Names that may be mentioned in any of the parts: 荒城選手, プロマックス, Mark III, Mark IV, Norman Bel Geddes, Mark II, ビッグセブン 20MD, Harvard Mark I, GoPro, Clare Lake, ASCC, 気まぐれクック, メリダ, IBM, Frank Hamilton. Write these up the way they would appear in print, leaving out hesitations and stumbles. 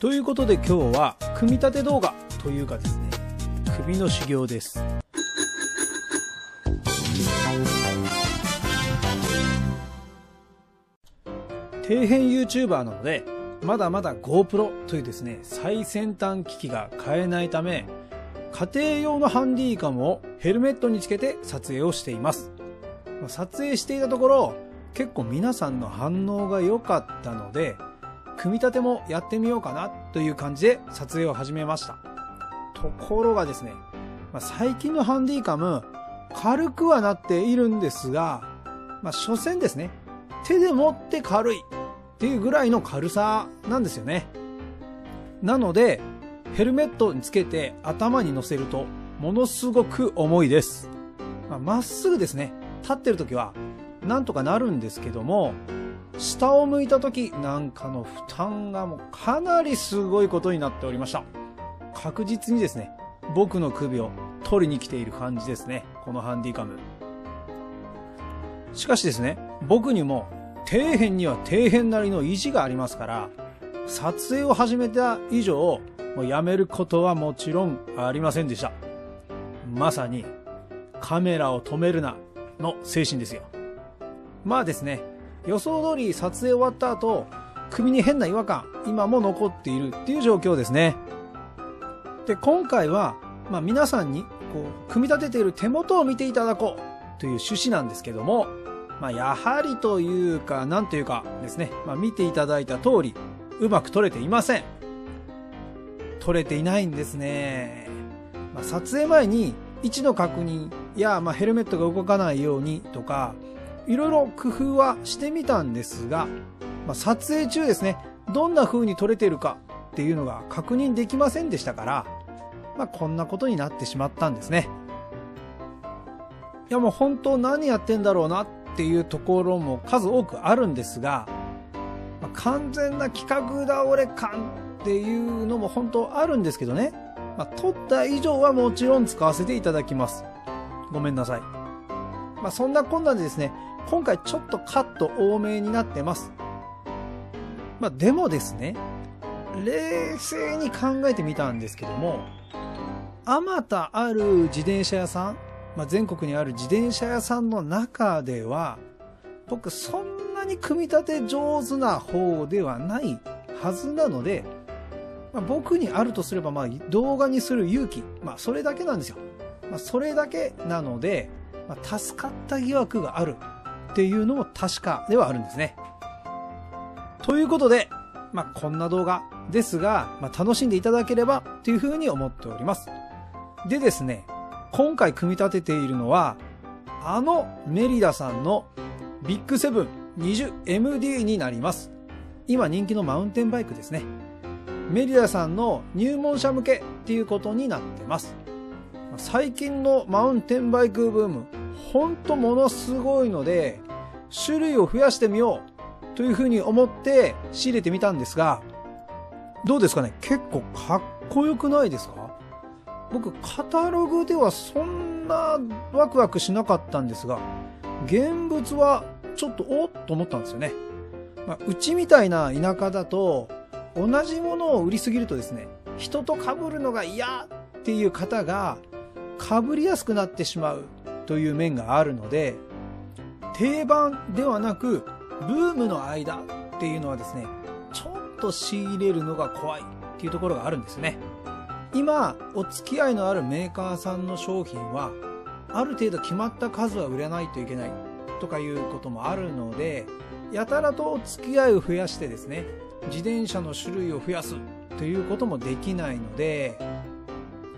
ということで今日は組み立て動画というかですね、首の修行です。底辺 YouTuber なのでまだまだ GoPro というですね最先端機器が買えないため、家庭用のハンディカムをヘルメットにつけて撮影をしています。撮影していたところ結構皆さんの反応が良かったので、組み立てもやってみようかなという感じで撮影を始めました。ところがですね、最近のハンディカム軽くはなっているんですが、所詮ですね手で持って軽いっていうぐらいの軽さなんですよね。なのでヘルメットにつけて頭に乗せるとものすごく重いです。まっすぐですね立ってる時はなんとかなるんですけども、下を向いた時なんかの負担がもうかなりすごいことになっておりました。確実にですね僕の首を取りに来ている感じですね、このハンディカム。しかしですね、僕にも底辺には底辺なりの意地がありますから、撮影を始めた以上もうやめることはもちろんありませんでした。まさにカメラを止めるなの精神ですよ。ですね、予想通り撮影終わった後首に変な違和感今も残っているっていう状況ですね。で今回は、皆さんにこう組み立てている手元を見ていただこうという趣旨なんですけども、やはりというかなんというかですね、見ていただいた通りうまく撮れていません。撮れていないんですね。撮影前に位置の確認や、ヘルメットが動かないようにとかいろいろ工夫はしてみたんですが、撮影中ですねどんな風に撮れているかっていうのが確認できませんでしたから、こんなことになってしまったんですね。いやもう本当何やってんだろうなっていうところも数多くあるんですが、完全な企画倒れ感っていうのも本当あるんですけどね、撮った以上はもちろん使わせていただきます。ごめんなさい。そんなこんなでですね今回ちょっとカット多めになってます。でもですね冷静に考えてみたんですけども、あまたある自転車屋さん、全国にある自転車屋さんの中では僕そんなに組み立て上手な方ではないはずなので、僕にあるとすれば、動画にする勇気、それだけなんですよ。それだけなので、助かった疑惑があるっていうのも確かではあるんですね。ということで、こんな動画ですが、楽しんでいただければというふうに思っております。でですね、今回組み立てているのは、あのメリダさんのビッグセブン 20MD になります。今人気のマウンテンバイクですね。メリダさんの入門者向けっていうことになってます。最近のマウンテンバイクブームほんとものすごいので、種類を増やしてみようというふうに思って仕入れてみたんですが、どうですかね、結構かっこよくないですか？僕カタログではそんなワクワクしなかったんですが、現物はちょっとおっと思ったんですよね。うちみたいな田舎だと同じものを売りすぎるとですね人と被るのが嫌っていう方が被りやすくなってしまうという面があるので、定番ではなくブームの間っていうのはですねちょっと仕入れるのが怖いっていうところがあるんですね。今お付き合いのあるメーカーさんの商品はある程度決まった数は売れないといけないとかいうこともあるので、やたらと付き合いを増やしてですね自転車の種類を増やすということもできないので、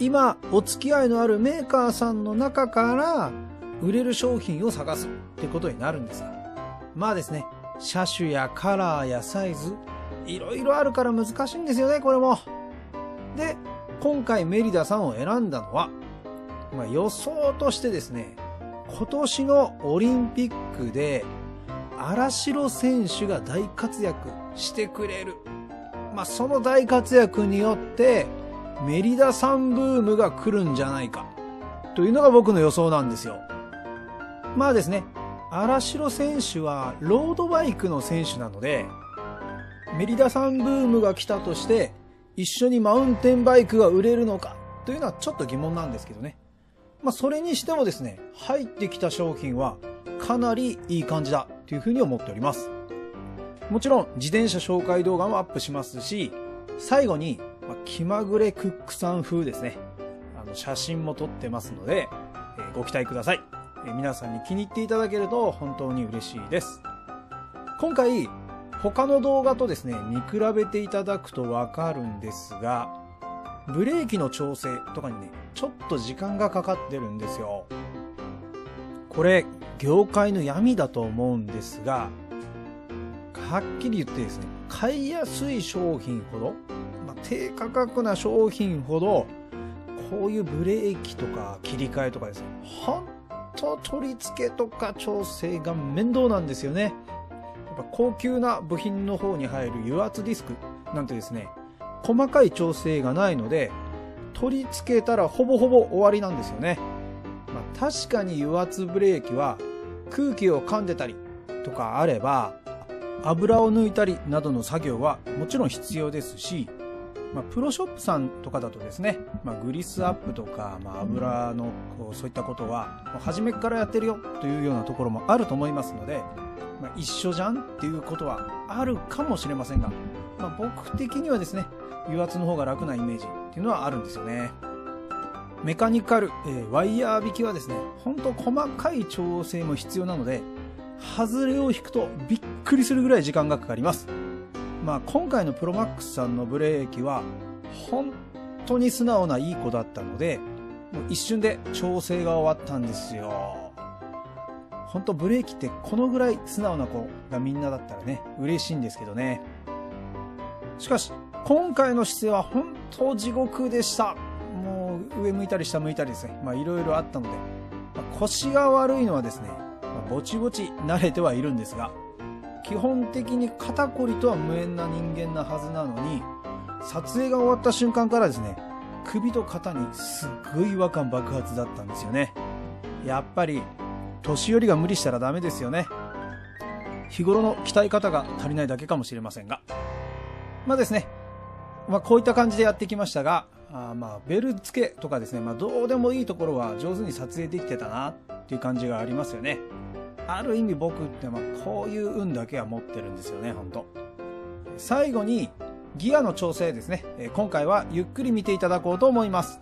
今お付き合いのあるメーカーさんの中から売れる商品を探すってことになるんですが、ですね車種やカラーやサイズいろいろあるから難しいんですよねこれも。で今回メリダさんを選んだのは、予想としてですね今年のオリンピックで荒城選手が大活躍してくれる、その大活躍によってメリダさんブームが来るんじゃないかというのが僕の予想なんですよ。ですね荒城選手はロードバイクの選手なので、メリダさんブームが来たとして一緒にマウンテンバイクが売れるのかというのはちょっと疑問なんですけどね。まあそれにしてもですね、入ってきた商品はかなりいい感じだというふうに思っております。もちろん自転車紹介動画もアップしますし、最後に気まぐれクックさん風ですね、写真も撮ってますので、ご期待ください。皆さんに気に入っていただけると本当に嬉しいです。今回、他の動画とですね、見比べていただくとわかるんですが、ブレーキの調整とかにね、ちょっと時間がかかってるんですよ。これ、業界の闇だと思うんですが、はっきり言ってですね、買いやすい商品ほど、低価格な商品ほど、こういうブレーキとか切り替えとかですね、ほんと取り付けとか調整が面倒なんですよね。やっぱ高級な部品の方に入る油圧ディスクなんてですね、細かい調整がないので、取り付けたらほぼほぼ終わりなんですよね。確かに油圧ブレーキは空気を噛んでたりとかあれば、油を抜いたりなどの作業はもちろん必要ですし、プロショップさんとかだとですね、グリスアップとか、油のそういったことは初めからやってるよというようなところもあると思いますので、一緒じゃんっていうことはあるかもしれませんが、僕的にはですね、油圧の方が楽なイメージっていうのはあるんですよね。メカニカル、ワイヤー引きはですね、ほんと細かい調整も必要なので、外れを引くとびっくりするぐらい時間がかかります。今回のプロマックスさんのブレーキは本当に素直ないい子だったので、もう一瞬で調整が終わったんですよ。本当ブレーキってこのぐらい素直な子がみんなだったらね、嬉しいんですけどね。しかし、今回の姿勢は本当地獄でした。もう上向いたり下向いたりですね。いろいろあったので、腰が悪いのはですね、ぼちぼち慣れてはいるんですが、基本的に肩こりとは無縁な人間なはずなのに、撮影が終わった瞬間からですね、首と肩にすっごい違和感爆発だったんですよね。やっぱり、年寄りが無理したらダメですよね。日頃の鍛え方が足りないだけかもしれませんが。ですね、こういった感じでやってきましたが、ベル付けとかですね、どうでもいいところは上手に撮影できてたなっていう感じがありますよね。ある意味僕ってこういう運だけは持ってるんですよね、ほんと。最後にギアの調整ですね。今回はゆっくり見ていただこうと思います。